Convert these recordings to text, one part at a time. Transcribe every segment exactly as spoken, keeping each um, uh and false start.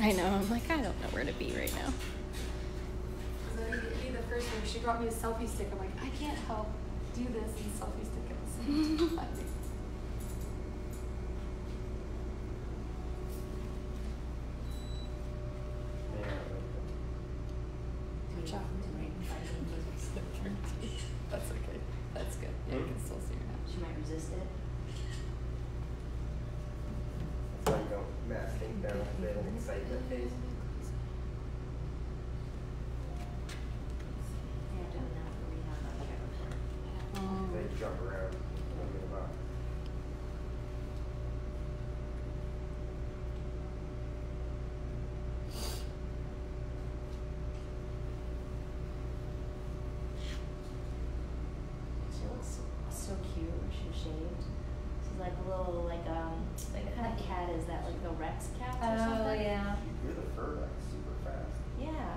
I know. I'm like, I don't know where to be right now. I need to be the first one. She brought me a selfie stick. I'm like, I can't help do this and selfie stick at the same time. Good job. That's okay. That's good. Yeah, you can still see her now. She might resist it. That's why you don't mask things down with a bit of excitement phase. Jump around. She looks so cute when she's shaved. She's like a little like um like what kind of cat is that, like the Rex cat or oh, something? Oh yeah. You grew the fur like super fast. Yeah.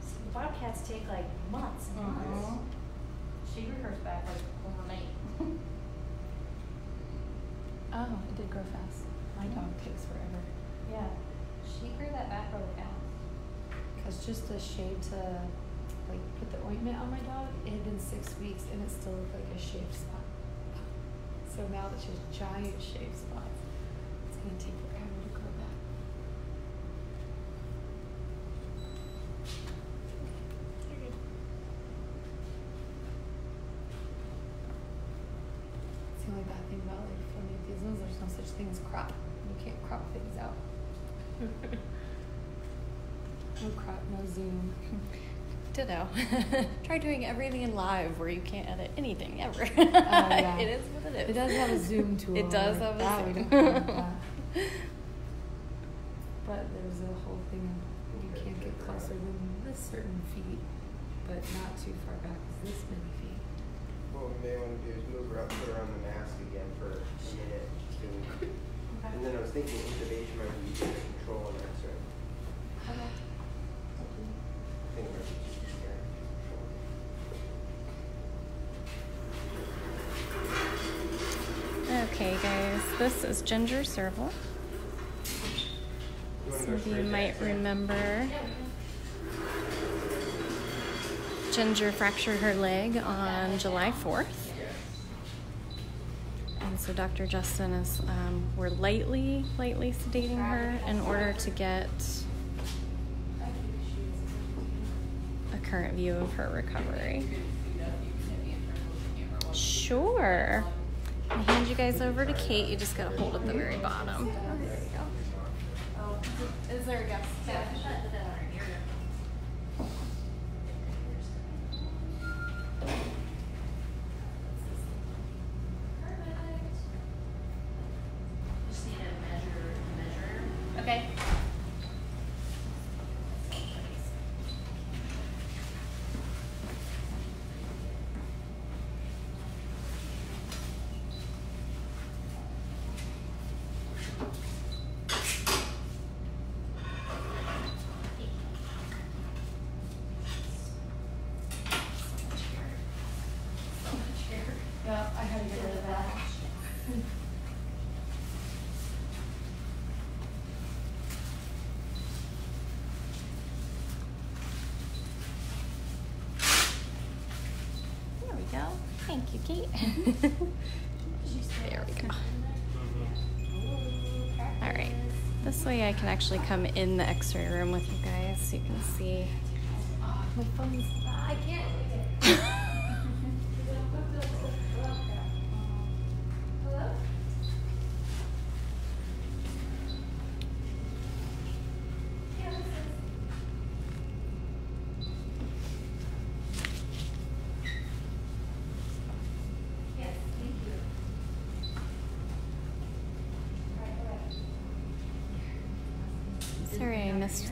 So the bobcats take like months and mm-hmm. months. She grew hers back like overnight. Oh, it did grow fast. My dog takes forever. Yeah, she grew that back really fast. Cause just the shade to like put the ointment on my dog, it had been six weeks and it still looked like a shaved spot. So now that she has giant shaved spots, it's gonna take forever to grow back. Things crop. You can't crop things out. No crop, no Zoom. Ditto. Try doing everything in live where you can't edit anything ever. Oh, yeah. It is what it is. It does have a Zoom tool. It does have a Zoom. We don't have that. But there's a whole thing you can't get closer than this certain feet, but not too far back as this many feet. What we may want to do is move her up, put her on the mask again for a minute. Okay. And then I was thinking intubation might be easier to control on that sort of okay. I think we're just scared to control. Okay guys, this is Ginger Serval. Some of you might remember Ginger fractured her leg on July fourth. So Doctor Justin is, um, we're lightly, lightly sedating her in order to get a current view of her recovery. Sure. I'll hand you guys over to Kate. You just got to hold at the very bottom. There you go. Is there a guest? Thank you, Kate. There we go. All right. This way I can actually come in the x-ray room with you guys so you can see. Oh, my phone's... I can't...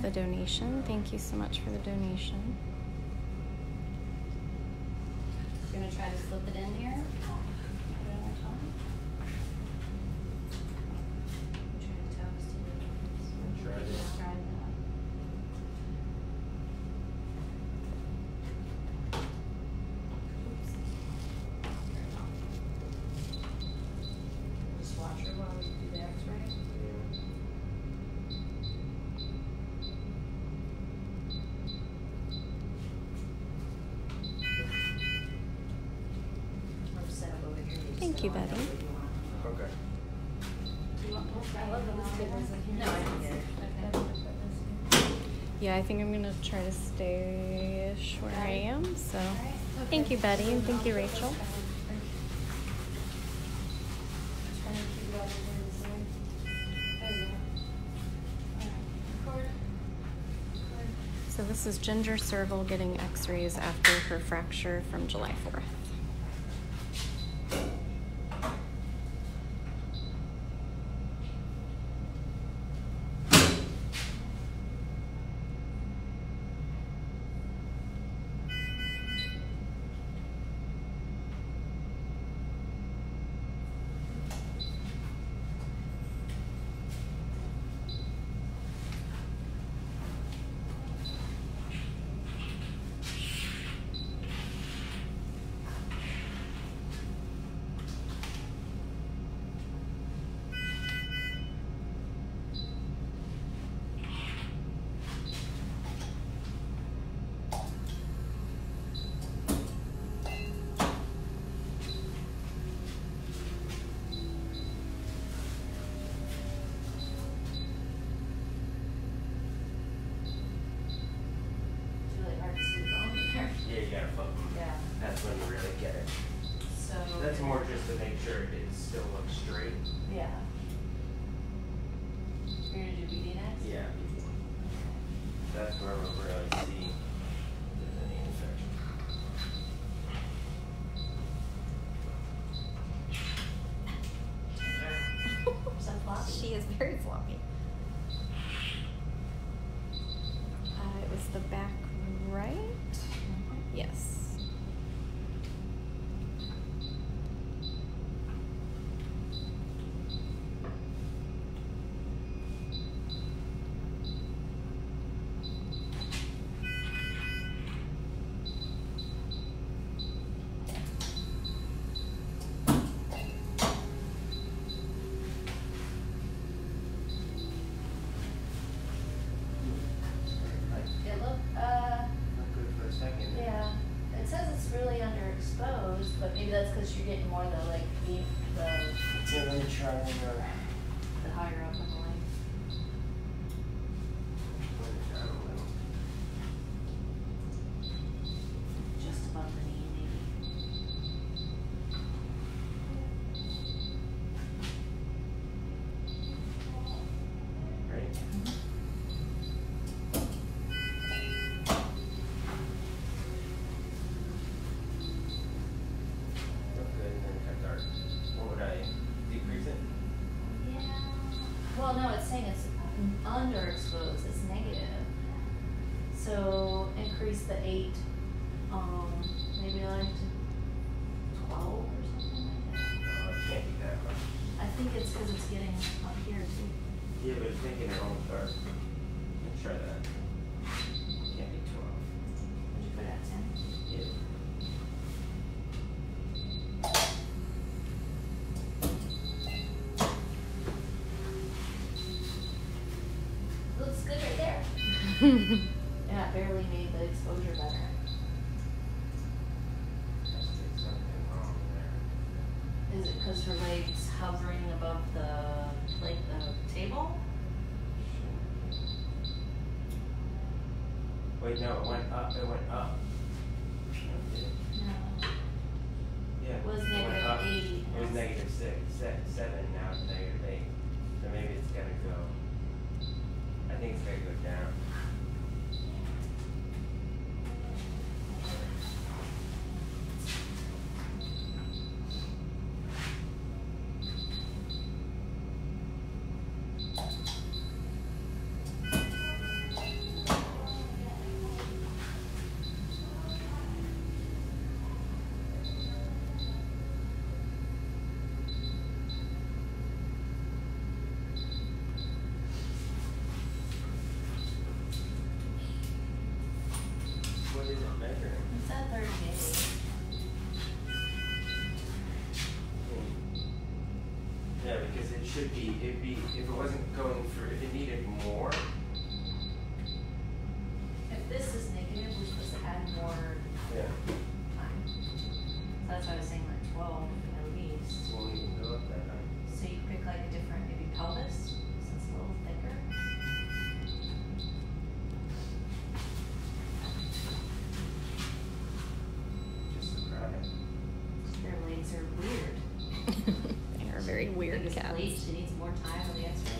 the donation. Thank you so much for the donation. You're going to try to slip it in here? Just watch her while we do the x-ray. Yeah. Thank you, Betty. Okay. Yeah, I think I'm going to try to stay-ish where I am. So thank you, Betty, and thank you, Rachel. So this is Ginger Serval getting x-rays after her fracture from July fourth. She is very floppy. Uh, it was the back right? Mm-hmm. Yes. Yeah, it barely made the exposure better. Is it because her leg's hovering above the like the table? Wait, no, it went up. It went up. No. Yeah. It was negative eight. It was negative six, six, seven. Now it's negative eight. So maybe it's gonna go. I think it's gonna go down. Should be, it'd be, if it wasn't going through, if it needed more. If this is negative, we're supposed to add more. Yeah. Time. So that's why I was saying like twelve at least. They are very weird cats. She needs more time on the x-ray.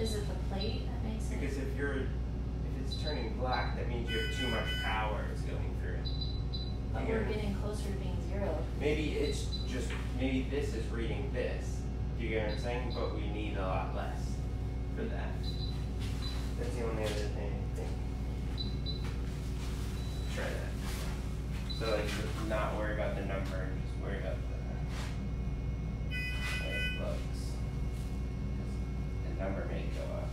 Is it the plate that makes it? Because if you're, if it's turning black, that means you have too much power is going through. But we're getting closer to being zero. Maybe it's just, maybe this is reading this. Do you get what I'm saying? But we need a lot less for that. That's the only other thing I think. Try that. So like, just not worry about the number, just worry about the, how it looks. Number may go up.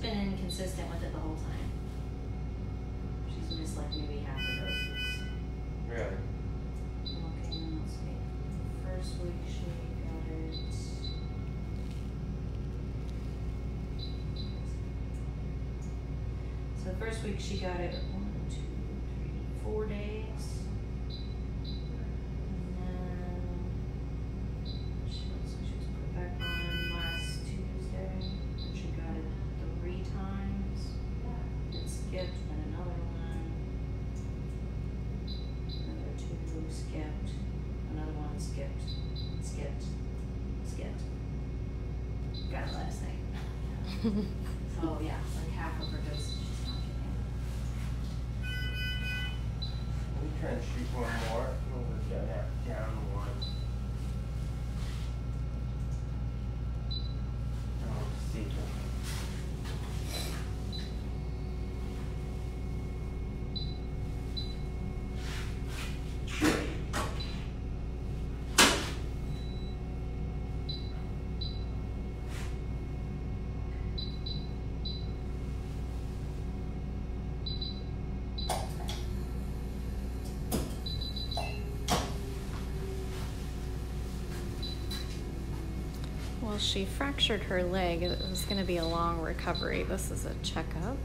Been inconsistent with it the whole time. She's missed like maybe half the doses. Really? Okay, let's see. First week she got it. So the first week she got it one, two, three, four days. And then she looks like she was put back on last Tuesday. And she got it three times, yeah. And skipped, then another one, another two, skipped, another one, skipped, skipped, skipped. Got it last night. So yeah, like half of her dose she's not getting. Let me try and shoot one more. We'll go down, down one. Oh, see. She fractured her leg. It was going to be a long recovery. This is a checkup.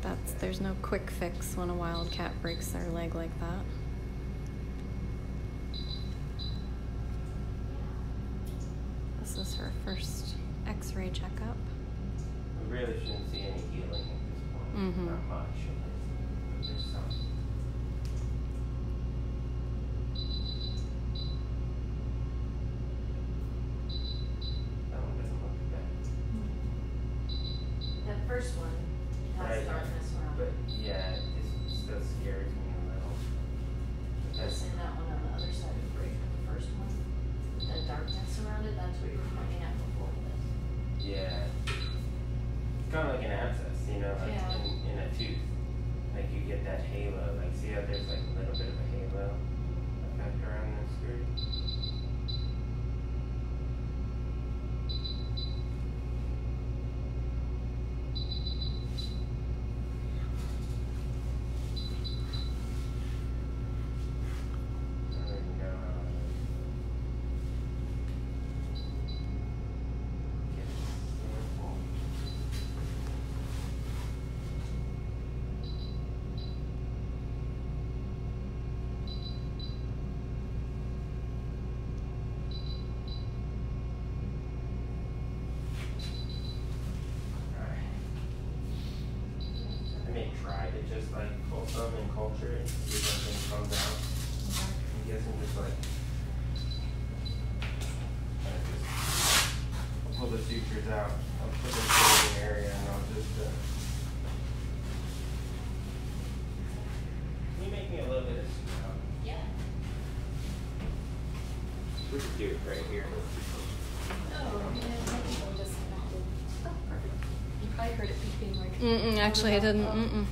That's, there's no quick fix when a wildcat breaks their leg like that. This is her first x-ray checkup. We really shouldn't see any healing at this point. Mm-hmm. Not much. There's some. First one, that's right. This one. But yeah, it still scares me a little. That's in that one on the other side of the break, the first one. The darkness around it, that's what you were pointing at before this. Yeah. It's kind of like an abscess. you know, like yeah. in, in a tooth. Like you get that halo. Like see how there's like a little bit of a halo effect around the screw? Just like pull some and culture it, see if something comes out. I'm guessing just like, just, I'll pull the sutures out. I'll put them in the area and I'll just, uh, can you make me a little bit of snow? Yeah. We could do it right here. Oh, you know, some people just have to. You probably heard it beeping like. Mm-mm, actually I didn't. Mm-mm.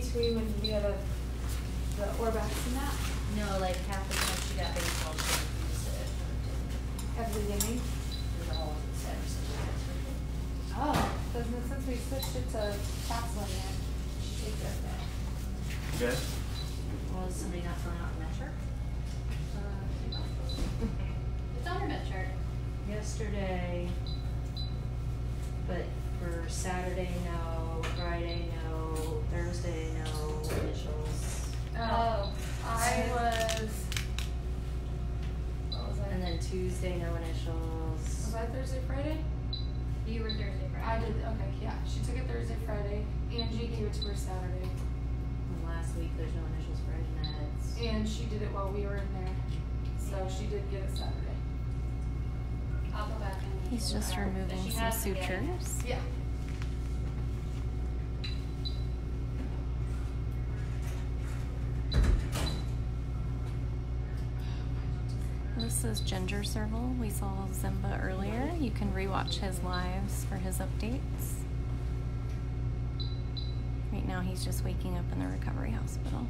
Between when you have a, the Orbex and that? No, like half the time she got baseball, she used it. At the beginning? The whole set or something. Oh, doesn't it since we switched it to capsule again? She takes it back. Good. Well, is somebody not filling out the metric? Uh, it's on her metric. Yesterday, but for Saturday, no. Friday, no. Thursday, no initials. Oh, I was. What was I? And then Tuesday, no initials. Was I Thursday, Friday? You were Thursday, Friday. I did. Okay, yeah. She took it Thursday, Friday. Angie gave it to her Saturday. And last week, there's no initials for Ednets. And she did it while we were in there, so she did get it Saturday. I'll go back and. He's just removing some sutures. Yeah. This is Ginger Serval. We saw Zimba earlier. You can rewatch his lives for his updates. Right now he's just waking up in the recovery hospital.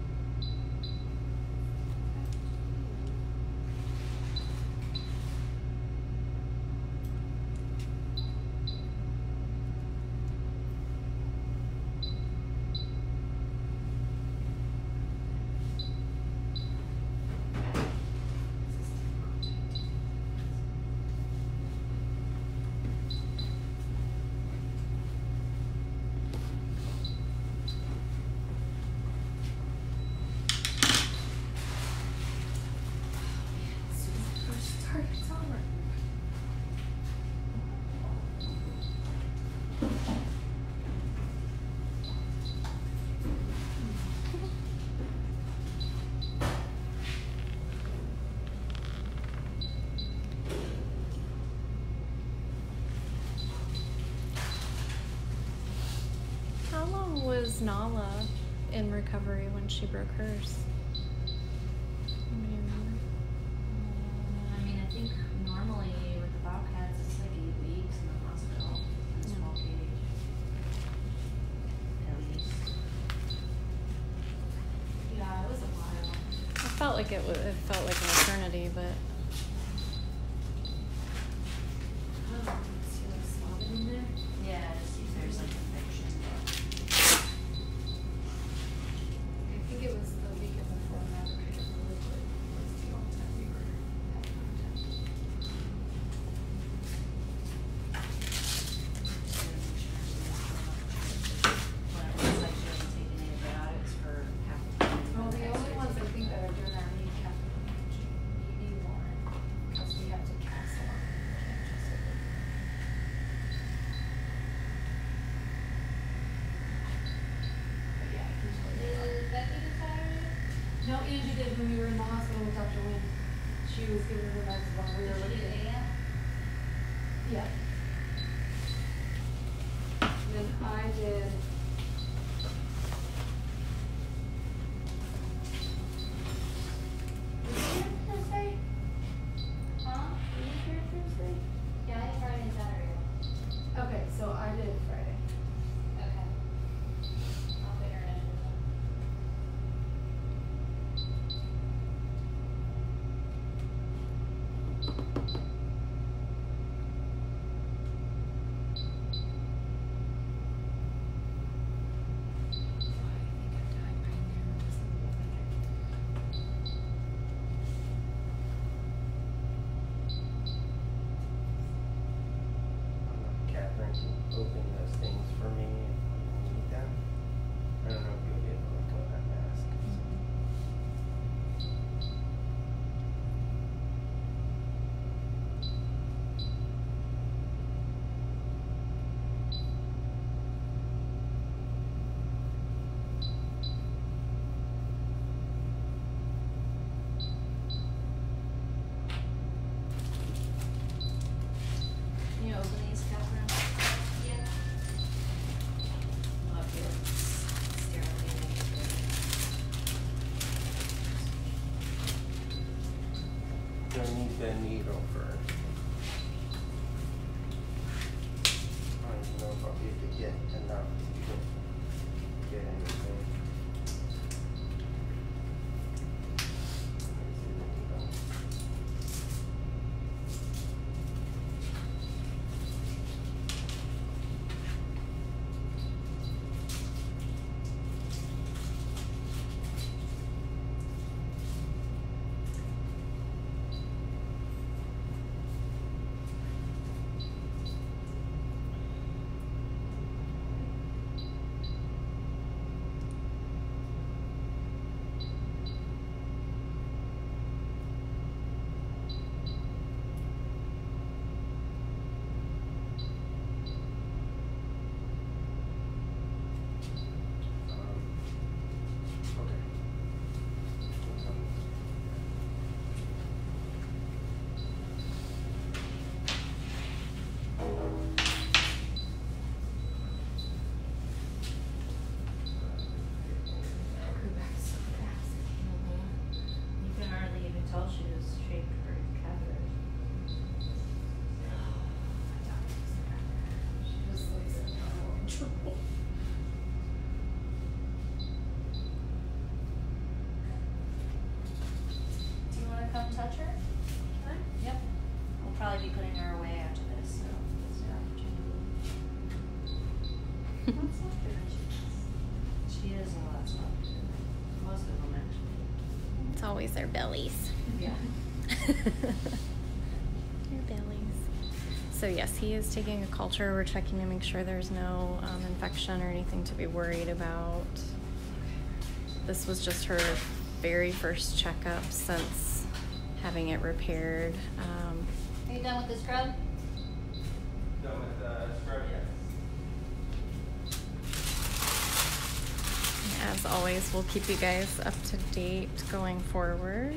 Was Nala in recovery when she broke hers? I mean, I think normally with the Bobcats it's like eight weeks in the hospital in a small cage. At least. Yeah, it was a while. It felt like it was. It felt like an eternity, but. Well, the only ones I think that are doing that need caffeine, you need more. than I did. The needle first. I don't even know if I'll be able to get enough to get anything. Always their bellies. Yeah. Their bellies. So yes, he is taking a culture. We're checking to make sure there's no um, infection or anything to be worried about. This was just her very first checkup since having it repaired. Um, Are you done with the scrub? Done with the scrub, yes. As always, we'll keep you guys up to date going forward.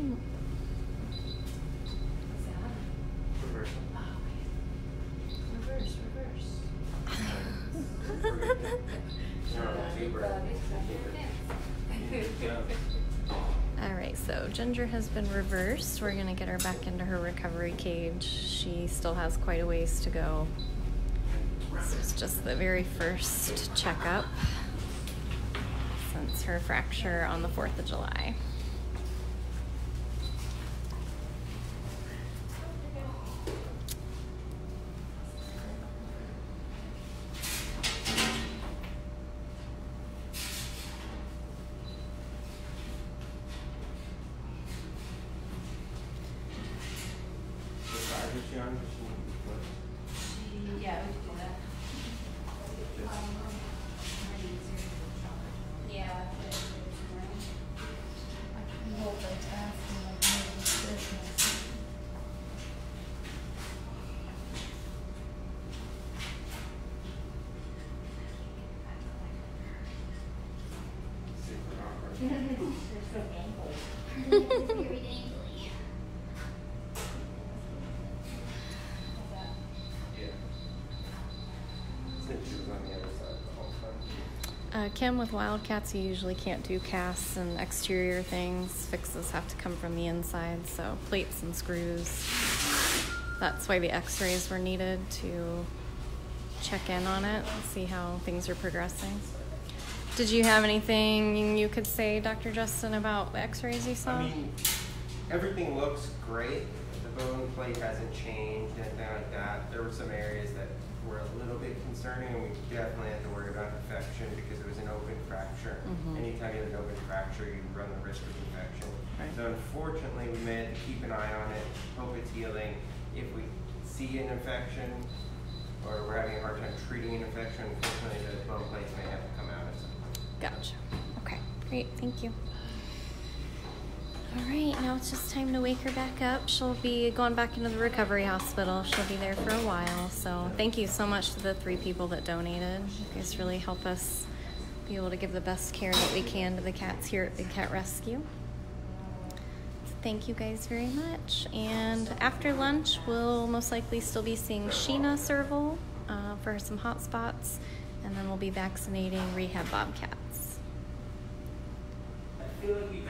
Reverse. Reverse, reverse. All right, so Ginger has been reversed. We're gonna get her back into her recovery cage. She still has quite a ways to go. This was just the very first checkup. Her fracture on the fourth of July. She was on the other side. Uh, Kim, with Wildcats, you usually can't do casts and exterior things. Fixes have to come from the inside, so plates and screws. That's why the x-rays were needed, to check in on it and see how things are progressing. Did you have anything you could say, Doctor Justin, about the x-rays you saw? I mean, everything looks great. The bone plate hasn't changed, anything like that. There were some areas that were a little bit concerning, and we definitely had to worry about infection because it was an open fracture. Mm-hmm. Anytime you have an open fracture, you run the risk of infection. Right. So unfortunately, we may have to keep an eye on it, hope it's healing. If we see an infection, or we're having a hard time treating an infection, unfortunately, the bone plates may have to come out at some point. Gotcha. Okay, great, thank you. All right, now it's just time to wake her back up. She'll be going back into the recovery hospital. She'll be there for a while. So thank you so much to the three people that donated. You guys really help us be able to give the best care that we can to the cats here at Big Cat Rescue. So thank you guys very much. And after lunch, we'll most likely still be seeing Sheena Serval uh, for some hot spots, and then we'll be vaccinating Rehab Bobcats. I feel like we